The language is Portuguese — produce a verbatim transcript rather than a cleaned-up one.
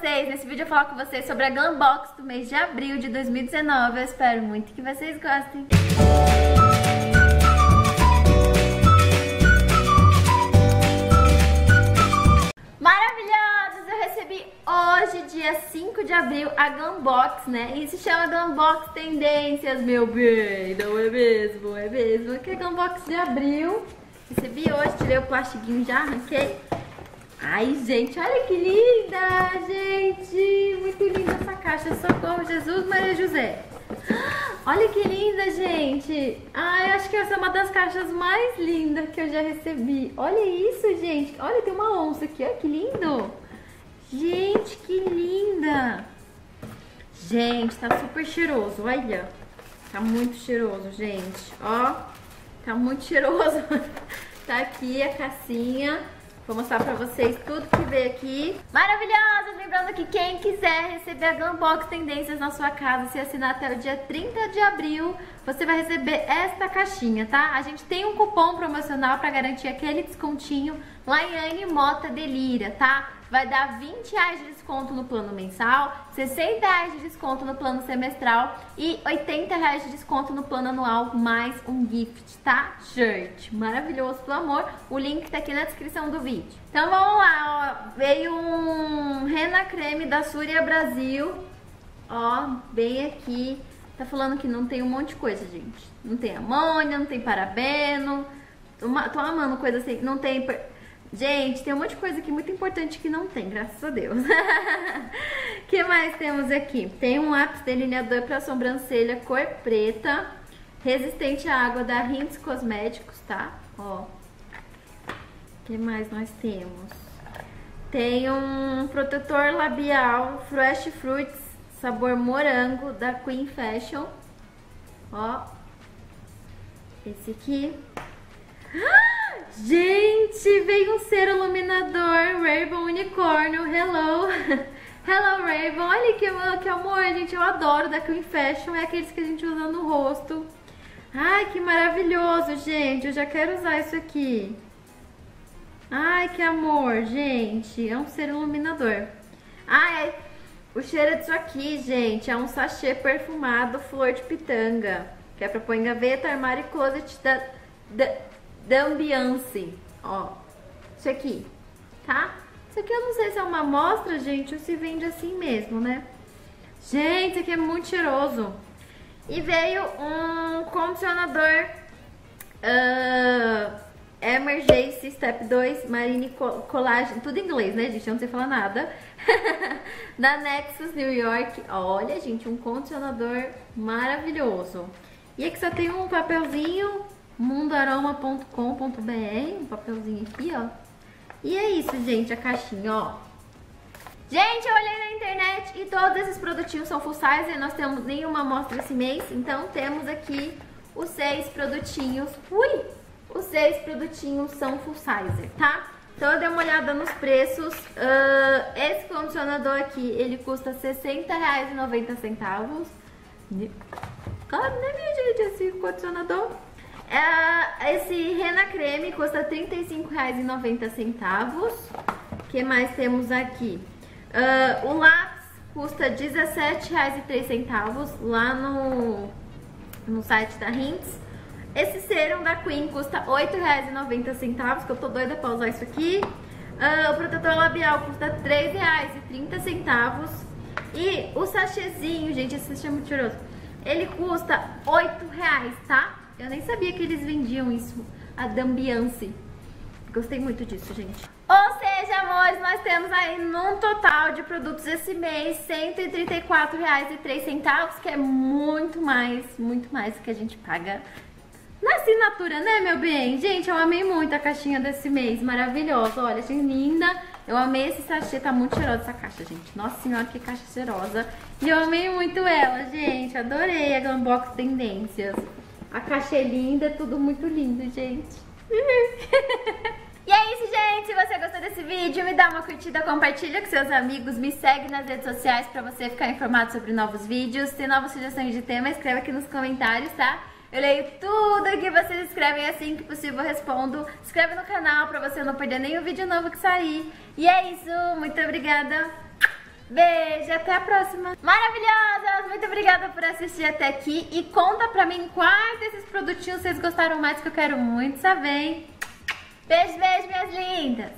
vocês, nesse vídeo eu falo com vocês sobre a Glambox do mês de abril de dois mil e dezenove. Eu espero muito que vocês gostem. Maravilhosos! Eu recebi hoje, dia cinco de abril, a Glambox, né? E se chama Glambox Tendências, meu bem, não é mesmo? É mesmo, aqui é Glambox de abril. Recebi hoje, tirei o plastiguinho já, arranquei. Ai, gente, olha que linda, gente! Muito linda essa caixa, socorro, Jesus, Maria José! Olha que linda, gente! Ai, acho que essa é uma das caixas mais lindas que eu já recebi. Olha isso, gente! Olha, tem uma onça aqui, olha que lindo! Gente, que linda! Gente, tá super cheiroso, olha! Tá muito cheiroso, gente, ó! Tá muito cheiroso! Tá aqui a cassinha. Vou mostrar pra vocês tudo que veio aqui. Maravilhosos! Lembrando que quem quiser receber a Glambox Tendências na sua casa, se assinar até o dia trinta de abril, você vai receber esta caixinha, tá? A gente tem um cupom promocional pra garantir aquele descontinho Laiane Mota de Lira, tá? Vai dar vinte reais de desconto no plano mensal, sessenta reais de desconto no plano semestral e oitenta reais de desconto no plano anual, mais um gift, tá, gente? Maravilhoso, pelo amor. O link tá aqui na descrição do vídeo. Então vamos lá, ó. Veio um Rena Creme da Surya Brasil, ó, bem aqui. Tá falando que não tem um monte de coisa, gente. Não tem amônia, não tem parabeno. Tô, tô amando coisa assim, não tem... Gente, tem um monte de coisa aqui muito importante que não tem, graças a Deus. O que mais temos aqui? Tem um lápis delineador para sobrancelha cor preta, resistente à água da Hintz Cosméticos, tá? Ó. O que mais nós temos? Tem um protetor labial Fresh Fruits, sabor morango, da Queen Fashion. Ó. Esse aqui. Ah! Gente, veio um cera iluminador Rainbow Unicórnio, hello, hello Rainbow, olha que, que amor, gente, eu adoro da Queen Fashion, é aqueles que a gente usa no rosto. Ai, que maravilhoso, gente, eu já quero usar isso aqui. Ai, que amor, gente, é um cera iluminador. Ai, o cheiro é disso aqui, gente, é um sachê perfumado flor de pitanga, que é pra pôr em gaveta, armário e closet da... da D'Ambiance, ó, isso aqui, tá? Isso aqui eu não sei se é uma amostra, gente, ou se vende assim mesmo, né? Gente, isso aqui é muito cheiroso. E veio um condicionador uh, Emergence Step dois Marine Collagen, tudo em inglês, né, gente? Eu não sei falar nada. Da Nexus New York. Olha, gente, um condicionador maravilhoso. E aqui só tem um papelzinho... mundo aroma ponto com ponto br, um papelzinho aqui, ó. E é isso, gente, a caixinha, ó. Gente, eu olhei na internet e todos esses produtinhos são full size, e nós temos nenhuma amostra esse mês, então temos aqui os seis produtinhos. Ui! Os seis produtinhos são full size, tá? Então eu dei uma olhada nos preços. Uh, esse condicionador aqui, ele custa sessenta reais e noventa centavos. Claro, né, minha gente, esse condicionador? Uh, esse Rena Creme custa trinta e cinco reais e noventa centavos. O que mais temos aqui? Uh, o lápis custa dezessete reais e três centavos lá no, no site da Hintz. Esse serum da Queen custa oito reais e noventa centavos, que eu tô doida pra usar isso aqui. Uh, o protetor labial custa três reais e trinta centavos. E o sachêzinho, gente, esse sachê é muito cheiroso. Ele custa oito reais, tá? Eu nem sabia que eles vendiam isso, a D'Ambiance. Gostei muito disso, gente. Ou seja, amores, nós temos aí num total de produtos esse mês cento e trinta e quatro reais e três centavos, que é muito mais, muito mais do que a gente paga na assinatura, né, meu bem? Gente, eu amei muito a caixinha desse mês, maravilhosa. Olha, gente, linda. Eu amei esse sachê, tá muito cheirosa essa caixa, gente. Nossa senhora, que caixa cheirosa. E eu amei muito ela, gente. Adorei a Glambox Tendências. A caixa é linda, é tudo muito lindo, gente. E é isso, gente. Se você gostou desse vídeo, me dá uma curtida, compartilha com seus amigos, me segue nas redes sociais pra você ficar informado sobre novos vídeos. Se tem novas sugestões de tema, escreva aqui nos comentários, tá? Eu leio tudo que vocês escrevem, assim que possível eu respondo. Se inscreve no canal pra você não perder nenhum vídeo novo que sair. E é isso. Muito obrigada. Beijo, até a próxima. Maravilhosas, muito obrigada por assistir até aqui. E conta pra mim quais desses produtinhos vocês gostaram mais, que eu quero muito saber, hein? Beijo, beijo, minhas lindas.